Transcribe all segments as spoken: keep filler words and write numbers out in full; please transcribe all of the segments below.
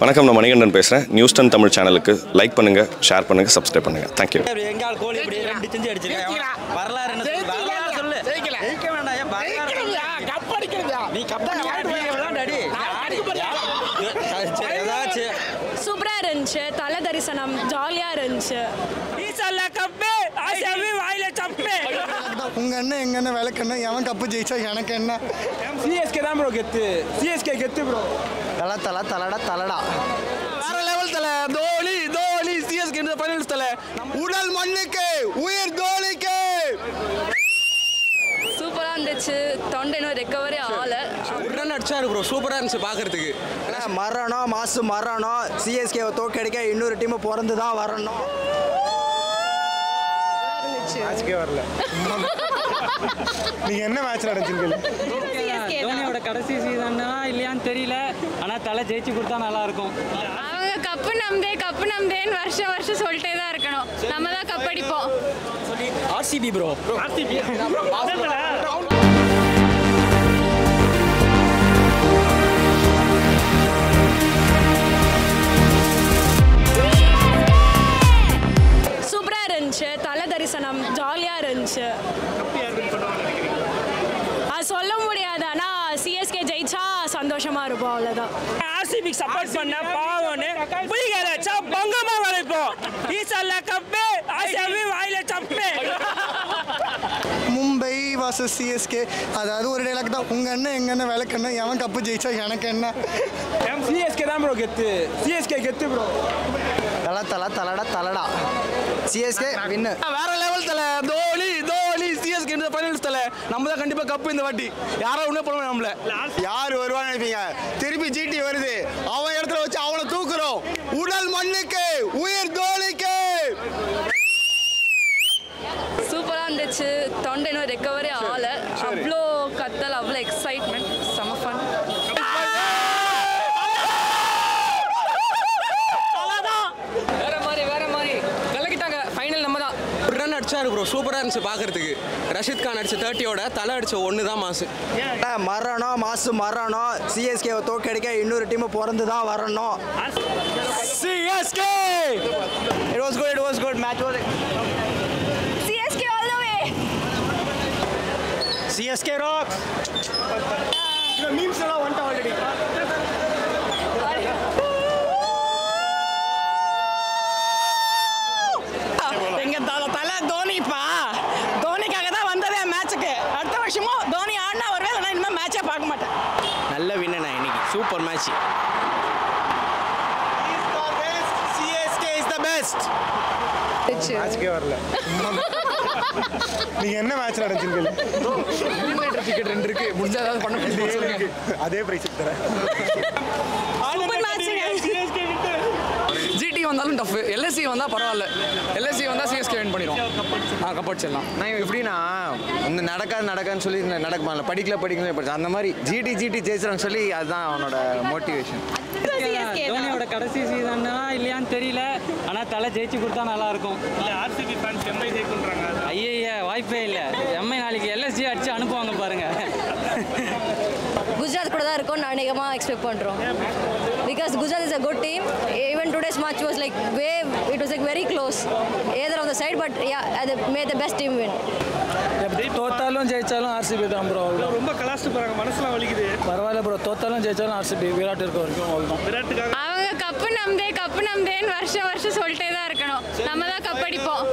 வணக்கம், நான் மணிகண்டன் பேசுகிறேன். நியூஸ்டன் தமிழ் சேனலுக்கு லைக் பண்ணுங்கள், ஷேர் பண்ணுங்கள், சப்ஸ்கிரைப் பண்ணுங்கள். தேங்க்யூ. சூப்பராக இருந்துச்சு, தலை தரிசனம் ஜாலியாக இருந்துச்சு. உங்க அண்ணன் எங்க அண்ணன் விளக்கு என்ன, எவன் கப்பு ஜெயிச்சா எனக்கு என்ன? சிஎஸ்கே தான் ப்ரோ கெத்து, சிஎஸ்கே கெத்து ப்ரோ. தல தல தலடா தலடா வேற லெவல் தல. தோனி தோனி சிஎஸ்கே இந்த ஃபைனல்ஸ் தல. உடல் மண்ணுக்கு உயிர் தோனிக்கு. சூப்பரா இருந்துச்சு, தொண்டைனோ ரெக்கவரி ஆல உடனே அடிச்சாரு ப்ரோ. சூப்பரா இருந்துச்சு பாக்குறதுக்கு. மரணோ மாசு மரணோ, சிஎஸ்கேவை தோக்கடிக்க இன்னொரு டீம் பிறந்து தான் வரணும். ஆச்சுக்கே வரல. நீங்க என்ன மேட்ச் நடந்துச்சீங்க? தோனியோட கடைசி சீசன்னா இல்லையான்னு தெரியல, ஆனா தலை ஜெயிச்சு கொடுத்தா நல்லா இருக்கும். அவங்க கப்பு நம்பே கப்பு நம்பேன்னு வருஷம் வருஷம் சொல்லிட்டே தான் இருக்கணும். நம்ம தான் கப் அடிப்போம். RCB bro, RCB bro. தலை தரிசனம் ஜாலியா இருந்துச்சு. சொல்ல முடியாது, ஆனா சிஎஸ்கே ஜெயிச்சா சந்தோஷமா இருக்கும், அவ்வளவுதான். ஆர்சிபி சப்போர்ட் பண்ண பாவனே புரியல, சப்பங்கமா வளைப்போம். ஈசல்ல கப்பே ஆர்சிபி வாயில சப்பே. மும்பை வாசஸ் சிஎஸ்கே, அதாவது ஒரு டயலாக் தான். உங்க அண்ணன் எங்க அண்ணன் விளக்கு என்ன, எவன் கப்பு ஜெயிச்சா எனக்கு என்ன? சிஎஸ்கே தான் ப்ரோ கெத்து, சிஎஸ்கே கெத்து ப்ரோ. தல தல தலடா தலடா சிஎஸ்கே வின். வேற லெவல் தல. தோனி தோனி சிஎஸ்கே இந்த ஃபைனல்ஸ் தல. நம்ம தான் கண்டிப்பா கப் இந்த வாட்டி. யாரோ ஒண்ணே போறோம். நம்மள யார் வருவான்னு நினைப்பீங்க? திருப்பி ஜிடி வருது. அவன் இடத்துல வச்சு அவளை தூக்குறோம். உடல் மண்ணுக்கு உயிர் தோனிக்கு. சூப்பரா இருந்துச்சு, தொண்டைனோ ரெக்கவரி ஆல. அவ்ளோ கத்தல், அவ்ளோ எக்ஸைட்மென்ட், சம ஃபன். அடிச்சாரு ப்ரோ. சூப்பராக இருந்துச்சு பார்க்குறதுக்கு. ரஷித் கான் அடிச்ச தேர்ட்டியோட தலை அடிச்ச ஒன்று தான் மாசு. மரணோ மாசு மரணோ, சிஎஸ்கேவை தோக்கடிக்க இன்னொரு டீம் பிறந்து தான் வரணும். CSK it was good, it was good match. Was CSK all the way. CSK rocks. இந்த மீம்ஸ் எல்லாம் வந்துட்ட ஆல்ரெடி. நல்ல வின்னனா இன்னைக்கு, super match. CSK is the best. ஆச்சுக்கே வரல. நீங்க என்ன மேட்ச் நடந்துச்சீங்க? எலிமினேட்டர் டிக்கெட் ரெண்டு இருக்கு, முடிஞ்சா ஏதாவது பண்ண முடியுமா? அதே பிரைஸ் தரேன். Super match. CSK win. GT வந்தாலும் டஃப், எல்எஸ்சி வந்தா பரவாயில்ல. எல்எஸ்சி வந்தா சிஎஸ்கே வின் பண்ணிரும். ஆ கப்பட்சலாம். நான் எப்படினா இந்த நடக்காது நடக்கான்னு சொல்லி நடக்கமால படிக்கல படிக்கல படிச்சு அந்த மாதிரி ஜிடி ஜிடி ஜெயிச்சறான்னு சொல்லி அதுதான் அவனோட மோட்டிவேஷன். தோனியோட கடைசி சீசன்னா இல்லையான்னு தெரியல, ஆனா தலை ஜெயிச்சு கொடுத்தா நல்லா இருக்கும். இல்ல ஆர்சிபி ஃபேன்ஸ் எம்ஐ ஜெயிக்குன்றாங்க. ஐயய்ய வாய்ப்பே இல்ல. எம்ஐ நாளைக்கு எல்எஸ்ஜி அடிச்சு அனுப்புவாங்க பாருங்க. குஜராத் கூட தான் இருக்கும் நான் அநேகமா எக்ஸ்பெக்ட் பண்றோம். Because Gujarat is a good team. Even today's match was like way, it was like very close, either on the side. But yeah, they made the best team win. If totalum jaichalum R C B dhaan bro. Romba class paranga manasla valikide. Parvala bro, totalum jaichalum R C B Virat irukku avanga. Virat kaga. Avanga cup namde cup namde nu varsha varsha solte da irukanum. Namma da cup adipom.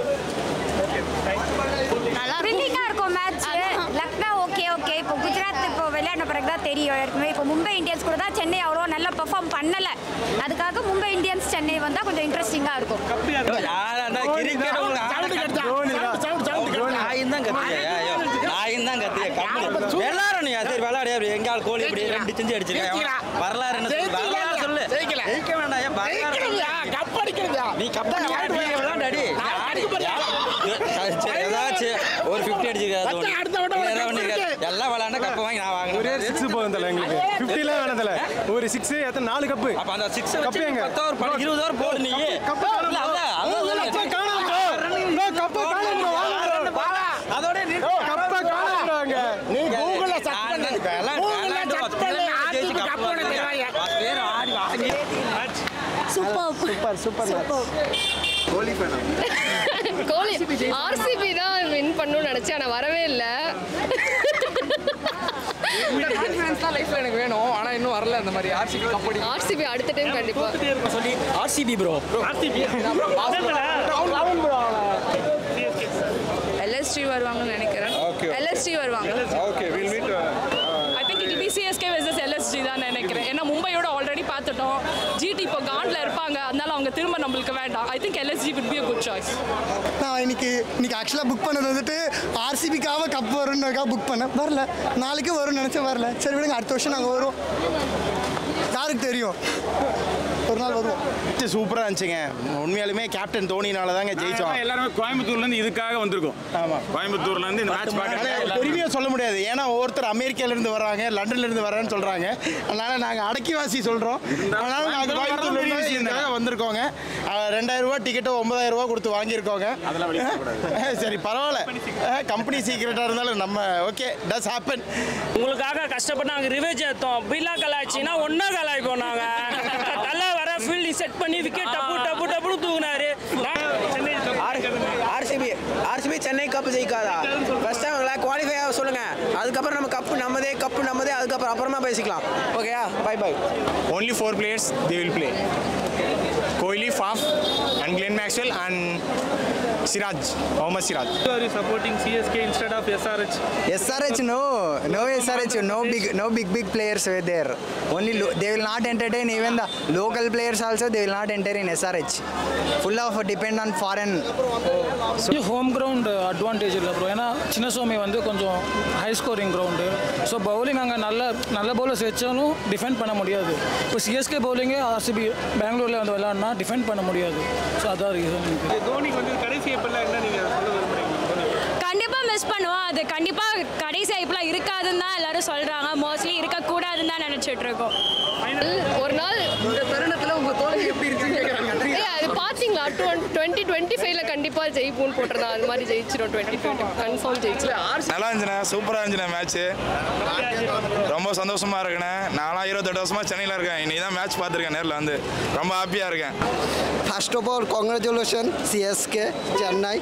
Nalla thrilling ah irukum match. Lakna okay okay. Ipo Gujarat ipo velana paranga theriyum. Ipo Mumbai Indians kuda Chennai avlo nalla perform பண்ணல. அதுக்காக Mumbai Indians Chennai வந்தா கொஞ்சம் இன்ட்ரஸ்டிங்கா இருக்கும். யாரனா cricket ஒரு ஆளுக்கு எடுத்தா நான் தான் கத்தியா, நான் தான் கத்தியா கம்பு எல்லாரும். நீ சரி விளையாடியா எங்க கோலி இப்படி ரெண்டு செஞ்சு அடிச்சிருக்கான். வரலாறு என்ன வரலாறு சொல்லு. ஜெயிக்கல ஜெயிக்க வேண்டாம்யா. வரலாறுயா கப் அடிக்கிறதா நீ கப் விளையாட அடி. ஏதாச்சு ஒரு ஐம்பது அடிச்சிருக்காது. அடுத்த வட்டம் எல்லாம் விளையாண்டா கப் வாங்கி நான் வாங்குறேன். ஒரே சிக்ஸ் போகுதுல எங்களுக்கு. ஐம்பதுல வேணதல ஒரு சிக்ஸ் ஏத்த நாலு கப். அப்ப அந்த சிக்ஸ் கப் எங்க பத்து இருபது ஓவர் போடு. நீ கப் இல்ல அத அத காணோம் ப்ரோ. கப் காணோம் வாங்க. அதோட நீ கப் காணோம்ங்க. நீ கூகுல்ல சர்ச் பண்ணு. கூகுல்ல சர்ச் பண்ணு. ஆர்டிபி கப் ஒன்னு தேவையா. வேற ஆடி வாங்க. சூப்பர் கோலி ஃபேனா கோலி ஆர்சிபி தான் வின் பண்ணனும் நினைச்சேன் انا வரவே இல்ல இந்த கான்ஃபிடன்ஸ்ல லைஃப்ல எனக்கு வேணும் ஆனா இன்னும் வரல அந்த மாதிரி ஆர்சிபி கபடி ஆர்சிபி அடுத்த டைம் கண்டிப்பா தோத்துட்டே இருக்க சொல்லி RCB bro RCB bro round bro L S G வருவாங்கன்னு நினைக்கிறேன் L S G வருவாங்க okay we'll meet uh, I think it will be C S K versus L S G தான் நினைக்கிறேன் ஏன்னா மும்பையோட ஆல்ரெடி பார்த்துட்டோம் G T இப்போ காண்ட்ல இருப்பாங்க அதனால அவங்க திரும்ப நமக்கு வேண்டாம் I think L S G would be a good choice நான் இன்னைக்கு இன்னைக்கு actually புக் பண்ணது வந்துட்டு R C B காவ கப் வரும்னுக்கா புக் பண்ண வரல நாளைக்கு வரும் நினைச்சேன் வரல சரி விடுங்க அடுத்த வருஷம் நாங்க வரோம் யாருக்கு தெரியும் ஒரு நாள் வரும் இது சூப்பரா இருந்துச்சுங்க உண்மையாலுமே கேப்டன் தோனினால தாங்க ஜெயிச்சோம் எல்லாரும் கோயம்புத்தூர்ல இருந்து இதுக்காக வந்திருக்கோம் ஆமா கோயம்புத்தூர்ல இருந்து இந்த மேட்ச் பார்க்க பெருமையா சொல்ல முடியாது ஏனா ஒவ்வொருத்தர் அமெரிக்கால இருந்து வராங்க லண்டன்ல இருந்து வரான்னு சொல்றாங்க அதனால நாங்க அடக்கிவாசி சொல்றோம் அதனால நாங்க கோயம்புத்தூர்ல இருந்து இதுக்காக வந்திருக்கோங்க ரெண்டாயிரம் ரூபாய் டிக்கெட் ஒன்பதாயிரம் ரூபாய் கொடுத்து வாங்கி இருக்கோங்க அதெல்லாம் வெளியிட கூடாது சரி பரவால கம்பெனி சீக்ரெட்டா இருந்தாலும் நம்ம ஓகே தட்ஸ் ஹேப்பன் உங்களுக்காக கஷ்டப்பட்டாங்க ரிவெஞ்ச் ஏத்தோம் பீலா கலாச்சினா ஒண்ணா கலாய் போனாங்க फील्ड सेट பண்ணி விக்கெட் டப்பு டப்பு டப்புனு தூக்குனாரு R C B R C B Chennai cup ஜெயிக்காதா ஃபர்ஸ்ட் அவங்கள குவாலிஃபை ஆக சொல்லுங்க அதுக்கு அப்புறம் நம்ம கப் நம்மதே கப் நம்மதே அதுக்கு அப்புறம் அப்புறமா பேசிக்கலாம் ஓகேயா bye bye only four players they will play Kohli Faf and Glenn Maxwell and Siraj Omar Siraj you are supporting C S K instead of S R H S R H no no S R H no big no big big players were there only they will not entertain even the local players also they will not enter in S R H full of depend on foreign so home ground advantage illa bro ena Chinnaswamy vandu konjam high scoring ground so bowling anga nalla nalla bowlers vechanu defend panna mudiyadhu so C S K bowling R C B Bangalore la vandu velana defend panna mudiyadhu so adha reason Dhoni konjam kadasi எப்பல என்ன நீங்க சொல்ல விரும்பறீங்க கண்டிப்பா miss பண்ணுவோம் அது கண்டிப்பா கடைசி ஐப்ல இருக்காதுன்னு தான் எல்லாரும் சொல்றாங்க மோஸ்ட்லி இருக்க கூடாதுன்னு தான் நினைச்சிட்டு இருக்கோம் ஒரு நாள் இந்த தருணத்துல உங்க தோழி எப்படி இருக்குன்னு கேக்குறாங்க அது பாத்தீங்களா twenty twenty-five ல கண்டிப்பா ஜெயிப்போம் போட்றதா அது மாதிரி ஜெயிச்சிரோம் twenty twenty கன்ஃபார்ம் ஜெயிச்சிரோம் நல்லா இருந்துனா சூப்பரா இருந்துனா மேட்ச் ரொம்ப சந்தோஷமா இருக்குனே நானா இருபத்தெட்டு வருஷமா சென்னையில இருக்கேன் இன்னைக்கு தான் மேட்ச் பாத்துர்க்கேன் நேர்ல வந்து ரொம்ப ஹாப்பியா இருக்கேன் First of all, congratulations C S K Chennai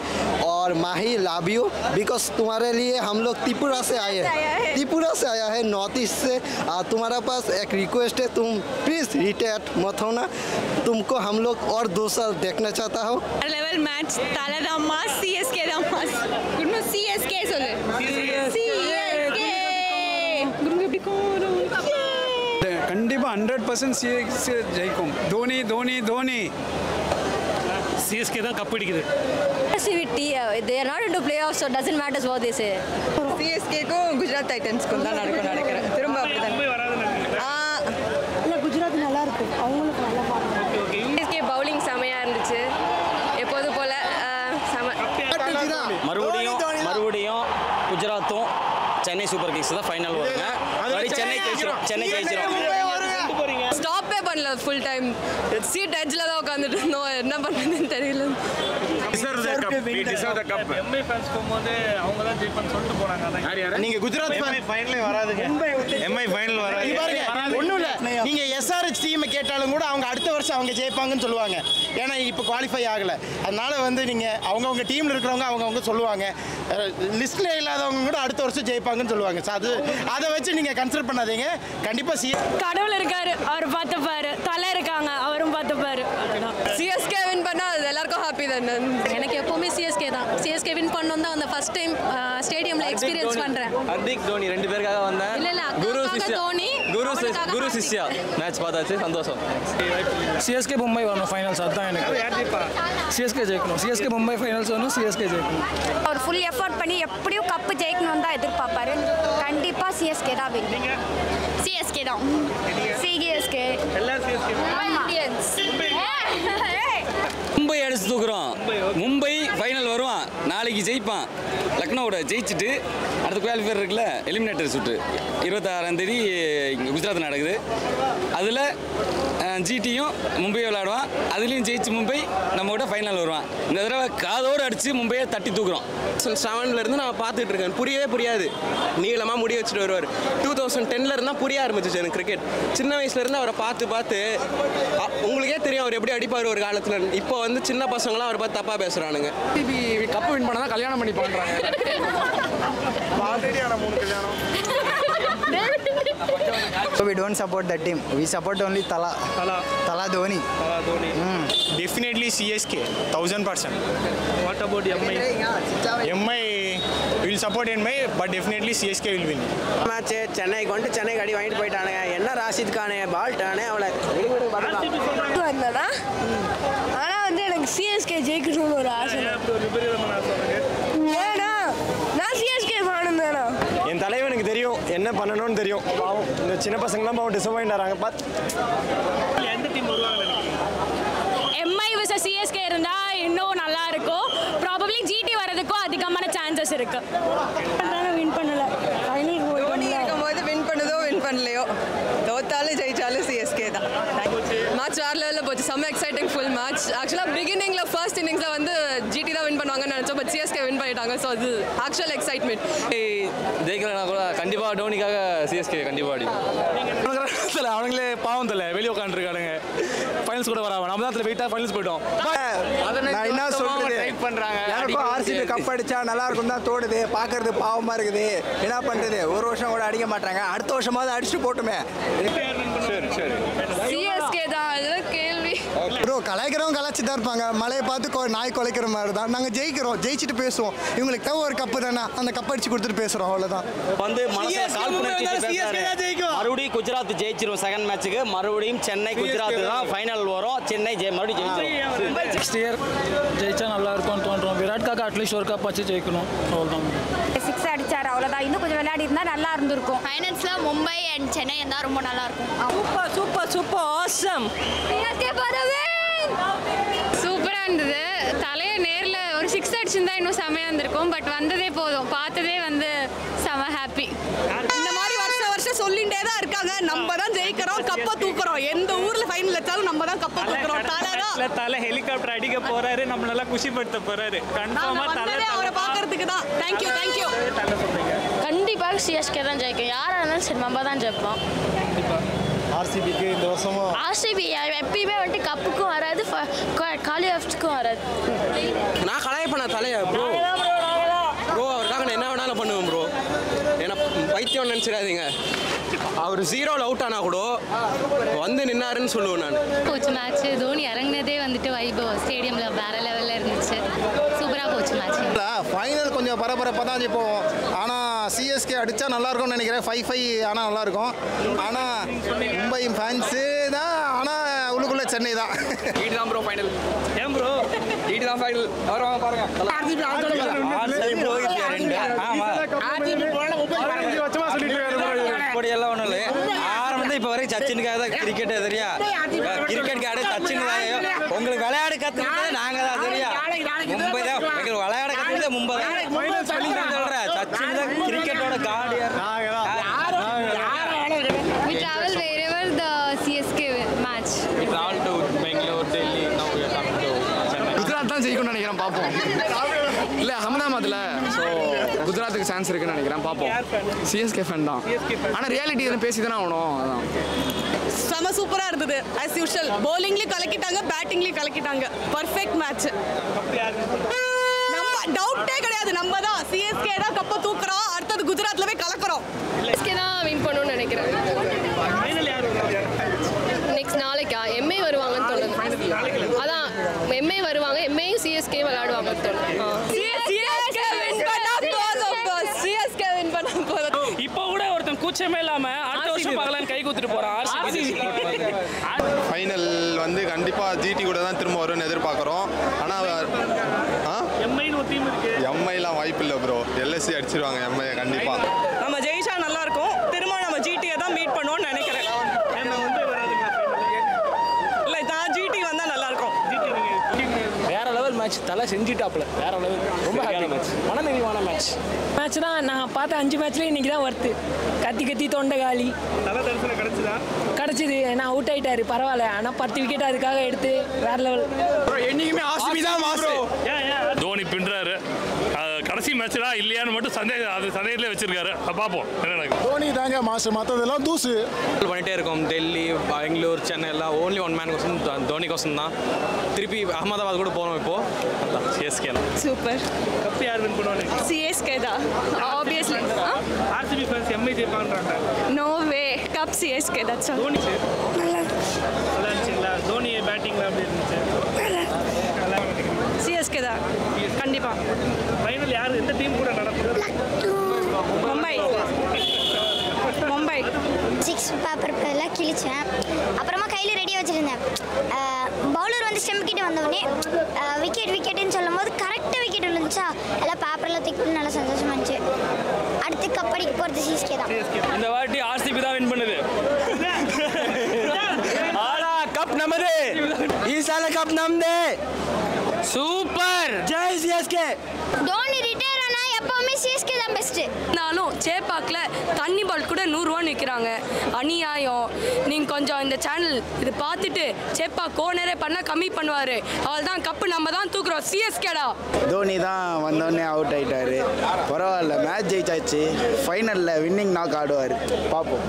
और माही love you because तुम्हारे लिए हम लोग त्रिपुरा से आए हैं त्रिपुरा से आया है नॉर्थ ईस्ट से तुम्हारा पास एक रिक्वेस्ट है तुम प्लीज रिटायर्ड मत होना तुमको हम लोग और दो साल देखना चाहता हूँ लेवल मैच ताला रामास C S K रामास गुड नो C S K सोले C S K गुड नो बिको கண்டிப்பா hundred percent C S K ஜெயிக்கும் Dhoni Dhoni Dhoni C S K தான் கப் அடிக்குது C S K they are not into playoffs so doesn't matter what they say C S K க்கு Gujarat Titans க்கு தான் நடக்கும் நினைக்கிறேன் திரும்ப அப்படி வராது இல்ல குஜராத் நல்லா இருக்கு அவங்களுக்கு நல்லா பாருங்க C S K bowling சமையா இருந்துச்சு எப்போது போல மறுபடியும் மறுபடியும் குஜராத்தும் சென்னை சூப்பர் கிங்ஸ் தான் ஃபைனல் வருங்க சரி சென்னை கேச்சிரும் சென்னை கேச்சிரும் ஸ்டாப்பே பண்ணல ஃபுல் டைம் சீட் எட்ஜ்ல தான் உட்கார்ந்துட்டு இருந்தோம் என்ன பண்ணதுன்னு தெரியல deserve the cup we deserve the cup MI fans போகும்போது அவங்க தான் ஜெயிப்பன் சொல்லிட்டு போறாங்க அதான் யார் யார் நீங்க குஜராத் ஃபேன் ஃபைனல்ல வராதுங்க எம்ஐ ஃபைனல் வராது நீ பாருங்க ஒண்ணும் இல்ல நீங்க S R H டீம் கேட்டாலும் கூட அவங்க அடுத்த வருஷம் அவங்க ஜெயிப்பாங்கன்னு சொல்லுவாங்க ஏனா இப்போ குவாலிஃபை ஆகல அதனால வந்து நீங்க அவங்கவங்க டீம்ல இருக்கறவங்க அவங்கவங்க சொல்லுவாங்க லிஸ்ட்ல இல்லாதவங்க கூட அடுத்த வருஷம் ஜெயிப்பாங்கன்னு சொல்லுவாங்க அது அத வெச்சு நீங்க கன்சிடர் பண்ணாதீங்க கண்டிப்பா கடவுள் இருக்காரு அவர் பாத்துபாரு தல இருக்காங்க அவரும் பாத்துபாரு C S K வின் பண்ணா எல்லாருக்கும் ஹாப்பி தான் எனக்கு எப்பவுமே C S K தான் C S K வின் பண்ணனும் தான் அந்த ஃபர்ஸ்ட் டைம் ஸ்டேடியம்ல எக்ஸ்பீரியன்ஸ் பண்றேன் ஹர்திக் தோனி ரெண்டு பேர்காக வந்தேன் இல்ல இல்ல குரு சிஷ்யா தோனி குரு சிஷ்யா குரு சிஷ்யா மேட்ச் பார்த்தாச்சு சந்தோஷம் C S K மும்பை வரணும் ஃபைனல்ஸ் அதான் எனக்கு C S K ஜெயிக்கணும் C S K Mumbai finals வரணும் C S K ஜெயிக்கணும் அவர் ஃபுல் எஃபோர்ட் பண்ணி எப்படியும் கப் ஜெயிக்கணும் தான் எதிர்பார்ப்பாரு கண்டிப்பா C S K தான் வின் C S K தான் C S K எல்லா C S K Indians Mumbai அடிச்சு தூக்குறோம் மும்பை ஃபைனல் வருவான் நாளைக்கு ஜெயிப்பான் லக்னோவோட ஜெயிச்சிட்டு அடுத்த குவாலிஃபையர் இருக்குல எலிமினேட்டர் சுற்று இருபத்தாறாம் தேதி குஜராத் நடக்குது அதில் ஜிடியும் மும்பை விளையாடுவான் அதுலேயும் ஜெயிச்சு மும்பை நம்மகிட்ட ஃபைனல் வருவான் இந்த தடவை காதோடு அடித்து மும்பையை தட்டி தூக்குறோம் செவன்லேருந்து நான் பார்த்துட்டு இருக்கேன் புரியவே புரியாது நீளமாக முடி வச்சுட்டு வருவார். டூ தௌசண்ட் டென்லேருந்தான் புரிய ஆரம்பிச்சிச்சு எனக்கு கிரிக்கெட். சின்ன வயசுலேருந்து அவரை பார்த்து பார்த்து உங்களுக்கே தெரியும் அவர் எப்படி அடிப்பார் ஒரு காலத்தில். இப்போ வந்து சின்ன பசங்களாம் அவர் பார்த்து தப்பாக பேசுகிறானுங்க. டிபி கப்பு வின் பண்ண தான் கல்யாணம் பண்ணி பண்ணுறாங்க. So we don't support that team. We support only Tala. Tala. Tala Dhoni. Tala Dhoni. Mm. Definitely C S K. Thousand percent. What about M I? M I will support M I, but definitely C S K will win. Match Chennai going to Chennai. Gadi point point. Anna. Enna Rashid Khan. Ball turn. Avla. Anna na. Anna andhe lang C S K Jake Solo Rashid. Yeah na. Na C S K fan na na. என் தலைவனுக்கு தெரியும் என்ன பண்ணணும்னு தெரியும். பாவம் இந்த சின்ன பசங்கலாம் பாவம் டிசப்பாயிண்ட் ஆறாங்க. பாத் எந்த டீம் வருவாங்க? M I vs C S K இருந்தா இன்னும் நல்லா இருக்கும். Probably G T வரதுக்கு அதிகமான சான்சஸ் இருக்கு. நாங்க வின் பண்ணல. ஃபைனல் போய் தோனி இருக்கும்போது வின் பண்ணதோ வின் பண்ணலையோ தோத்தாலும் ஜெயிச்சாலும் C S K தான். மேட்ச் வேற லெவல்ல போச்சு. Some exciting full match. Actually பிகினிங்ல ஃபர்ஸ்ட் இன்னிங்ஸ்ல வந்து G T தான் வின் பண்ணுவாங்கன்னு நினைச்சோம். பட் C S K வின் பண்ணிட்டாங்க. சோ அது actual excitement. ஜெயிக்கலனா கூட கண்டிப்பா டோனிக்காக C S K கண்டிப்பா அடிக்கும். அவங்களே பாவம் தல வெளிய உட்கார்ந்து இருக்காங்க. ஃபைனல்ஸ் கூட வராம நம்ம தான் வெயிட்டா ஃபைனல்ஸ் போய்ட்டோம். நான் என்ன சொல்றது? ட்ரை பண்றாங்க. யாரோ R C B கப் அடிச்சா நல்லா இருக்கும் தான் தோடுது. பாக்குறது பாவமா இருக்குது. என்ன பண்றது? ஒரு வருஷம் கூட அடிக்க மாட்டாங்க. அடுத்த வருஷமாவது அடிச்சு போடுமே. சரி சரி. C S K தான் அது கேள்வி. ப்ரோ கலைக்கிறவங்க கலச்சி தான் இருப்பாங்க. மலையை பார்த்து நாய் கொலைக்கிற மாதிரி தான். நாங்க ஜெயிக்கிறோம். ஜெயிச்சிட்டு பேசுவோம். இவங்களுக்கு தான் ஒரு கப் தானா அந்த கப் அடிச்சு கொடுத்துட்டு பேசுறோம். அவ்வளவுதான். வந்து மனசை கால் பண்ணிட்டு பேசுறாரு. மறுபடி குஜராத் ஜெயிச்சிரும் செகண்ட் மேட்ச்க்கு. மறுபடியும் சென்னை குஜராத் தான் ஃபைனல் வரும். சென்னை ஜெய் மறுபடி ஜெயிச்சிரும். நெக்ஸ்ட் இயர் ஜெயிச்சா நல்லா இருக்கும்னு தோன்றோம். விராட் காகா அட்லீஸ்ட் ஒரு கப் அடிச்சு ஜெயிக்கணும். அவ்வளவுதான். சிக்ஸ் அடிச்சாரு. அவ்வளவுதான். இன்னும் கொஞ்சம் விளையாடி இருந்தா நல்லா இருந்திருக்கும். ஃபைனல்ஸ்ல மும்பை அண்ட் சென்னை இருந்தா ரொம்ப நல்லா இருக்கும். Super super super awesome. C S K பரவே சூப்பரா இருந்தது. தலைய நேர்ல ஒரு சிக்ஸ் அடிச்சிருந்தா இன்னும் செமையா இருந்திருக்கும். பட் வந்ததே போதும். பார்த்ததே வந்து செம ஹாப்பி. இந்த மாதிரி வருஷம் வருஷம் சொல்லிட்டே தான் இருக்காங்க. நம்ம தான் ஜெயிக்கிறோம் கப்பை தூக்குறோம். எந்த ஊர்ல ஃபைனல் வச்சாலும் நம்ம தான் கப்பை தூக்குறோம். தலையா தலை ஹெலிகாப்டர் அடிக்க போறாரு. நம்ம நல்லா குஷிப்படுத்த போறாரு. கன்ஃபார்மா தலை அவரை பாக்கிறதுக்கு தான். Thank you thank you. கண்டிப்பா C S K தான் ஜெயிக்கும். யாரா இருந்தாலும் சரி நம்ம தான் ஜெயிப்போம். R C B के इन दोस्तों में R C B यार एप्पी में वन्टे कप को आ रहा है तो काली अफ्ट को आ रहा है ना खड़ा ही पना था ले यार bro bro और ना कहने ना वना लो पन्ने bro ये ना पाइट्टी ऑन नंचरा दिंगा और zero लाउट आना खुदो वंदे निन्ना रन सुलो ना कोच मैच धोनी आरंग ने दे वंदे तो वाई बो स्टेडियम ला बारा लेवल लेर निचे सुपरा कोच मैच ला फाइनल कुन्जा परा परा पता नहीं पो आना C S K அடிச்சா நல்லா இருக்கும்னு நினைக்கிறேன். ஃபைவ் ஃபைவ் ஆனால் நல்லா இருக்கும். ஆனால் மும்பை ஃபேன்ஸு தான். ஆனால் உள்ளுக்குள்ளே சென்னை தான். ஜிடி தான் ப்ரோ ஃபைனல். ஏன் ப்ரோ ஜிடி தான் ஃபைனல் வருவாங்க பாருங்க. இப்படி எல்லாம் ஒன்றும் இல்லை. ஆரம்பத்தில் இப்போ வரைக்கும் சச்சினுக்காக தான் கிரிக்கெட் தெரியா. கிரிக்கெட் கார்டு சச்சின் தான். உங்களுக்கு விளையாட கற்றுக்கிட்டது நாங்கள் தான் தெரியா. மும்பை தான் எங்களுக்கு விளையாட கற்றுக்கிட்டது மும்பை தான். சொல்கிறேன் சச்சின் தான். We travel wherever the C S K match. We travel to Bangalore, Delhi. Now we are coming to Chennai. Gujarat தான் ஜெயிக்கும்னு நினைக்கிறேன். பாப்போம். இல்ல அஹமதாபாத்ல சோ குஜராத்துக்கு சான்ஸ் இருக்குன்னு நினைக்கிறேன். பாப்போம். C S K ஃபேன் தான். ஆனா ரியாலிட்டி என்ன பேசிதானே ஆவணும். அதான். செம சூப்பரா இருந்தது. As usual bowlingல கலக்கிட்டாங்க, battingல கலக்கிட்டாங்க. Perfect match. கப் யார்? நம்ம டவுட்டே கிடையாது. நம்ம தான் C S K தான் கப்ப தூக்குறோம். அடுத்து குஜராத்ல போய் கலக்குறோம். C S K தான் வின் பண்ணனும்னு நினைக்கிறேன். M I வருவாங்கன்னு தோணுது. அதான் M I வருவாங்க. M I C S K விளையாடுவாங்க தோணுது. C S K வின் பண்ணா போதும். C S K வின் பண்ணா போதும். இப்போ கூட ஒருத்தன் கூச்சமே இல்லாம அடுத்த வருஷம் பார்க்கலாம் கை குத்திட்டு போறான். R C B ஃபைனல் வந்து கண்டிப்பா G T கூட தான் திரும்ப வரும்னு எதிர்பார்க்கறோம். ஆனா M I னு ஒரு டீம் இருக்கு. M I லாம் வாய்ப்பு இல்ல bro. L S G அடிச்சிடுவாங்க M I கண்டிப்பா. நம்ம ஜெயிச்சா நல்லா இருக்கும். திரும்ப நம்ம G T தான் மீட் பண்ணோம்னு நினைக்கிறேன். தலை செஞ்சிட்டாப்ல வேற லெவல். ரொம்ப ஹாப்பியான மேட்ச். மனநிறைவான மேட்ச். மேட்ச் தான் நான் பார்த்த அஞ்சு மேட்ச்லயே இன்னைக்கு தான் வர்த்து. கத்தி கத்தி தொண்டை காலி. தலை தரிசனம் கிடைச்சதா? கிடைச்சது. நான் அவுட் ஆயிட்டாரு. பரவாயில்லை. ஆனா பத்து விக்கெட் அதுக்காக எடுத்து வேற லெவல். ப்ரோ என்னைக்குமே R C B தான் மாஸ். தோனி பின்றாரு. கடைசி மேட்ச்ல இல்லையான்னு மட்டும் Delhi, Bangalore, Chennai, only one man goes in Dhoni goes in. Tripi Ahmedabad go to Bono. C S K. Super. C S K da. Obviously. R C B fans, M I contract. No way. Cup C S K. That's all. Dhoni. Dhoni batting C S K da. Kandipa. Finally, yar inda team kuda Mumbai. Mumbai. Six paper pella kilichana. Apparama kaiyile ready vachirundha. Bowler vandu stump kitte vandavane wicket wicket nu sollumbod correct wicket unducha. Ella paper la tikku nalla santosham anche. Adutha kappadi poradhu C S K da. Indha vaati R C B da win pannudhu. Ala cup namade. Ee sala cup namde. Super. Jai C S K. Dhoni retire ana eppome C S K da best. Naanu chepakla தண்ணி பால் கூட நூறு ரூபாய் நிக்கறாங்க அநியாயம் நீங்க கொஞ்சம் இந்த channel இது பார்த்துட்டு சேப்பா கோனரே பண்ண கம்மி பண்ணுவாரு அவள்தான் கப் நம்ம தான் தூக்குறோம் C S K டா தோனி தான் வந்தோனே அவுட் ஆயிட்டாரு பரவாயில்லை மேட்ச் ஜெயிச்சாச்சு ஃபைனல்ல வின்னிங் நாக் ஆடுவாரு பாப்போம்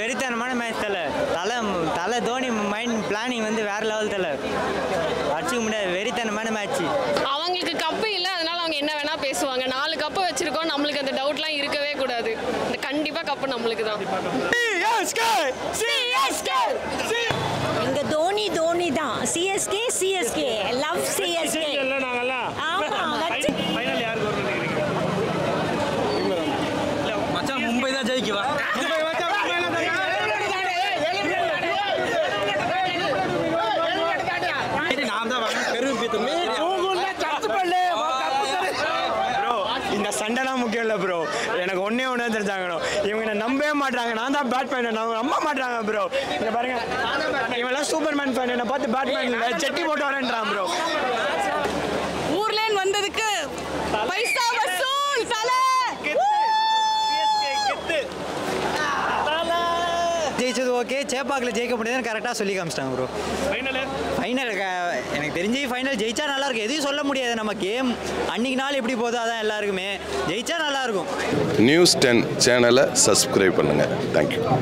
வெறித்தனமான மேட்ச் தல தல தல தோனி மைண்ட் பிளானிங் வந்து வேற லெவல் தல அடிச்சு முடிய வெறித்தனமான மேட்ச் அவங்களுக்கு கப் இல்ல அதனால அவங்க என்ன வேணா பேசுவாங்க நாலு கப் வச்சிருக்கோம் நமக்கு அந்த டவுட்லாம் இருக்கவே கூடாது கண்டிப்பா கப் நமக்கு தான் C S K C S K இங்க தோனி தோனி தான் C S K C S K love C S K இல்ல நாங்கள ஆமா ஃபைனல் யார் கோல் பண்ணிக்கிறீங்க இல்ல மச்சான் மும்பை தான் ஜெயிக்குவா மும்பை மச்சான் மும்பை தான் ஜெயிக்குவா நான் தான் வரணும் பெரு பீதுமே கூகுல்ல சர்ச் பண்ணு bro இந்த சண்டனா முக்கியம் இல்ல bro எனக்கு ஒண்ணே ஒண்ணு தெரிஞ்சாங்க இவங்க நம்பவே மாட்டாங்க நான் தான் பேட்மேன் நான் நம்ப மாட்டாங்க bro இங்க பாருங்க இவங்க சூப்பர்மேன் ஃபேன் என்ன பார்த்து பேட்மேன் செட்டி போட்டு வரேன்றான் bro ஊர்லேன் வந்ததுக்கு பைசா வசூல் தல C S K கெத்து தல ஜெயிச்சது ஓகே சேப்பாக்ல ஜெயிக்க முடியல கரெக்ட்டா சொல்லி காமிச்சாங்க bro ஃபைனல் ஃபைனல் எனக்கு தெரிஞ்சு ஃபைனல் ஜெயிச்சா நல்லா இருக்கு எதுவும் சொல்ல முடியாது நம்ம கேம் அன்னைக்கு நாள் எப்படி போதோ அதான் எல்லாருக்குமே ஜெயிச்சா நல்லா இருக்கும் News ten channel subscribe பண்ணுங்க thank you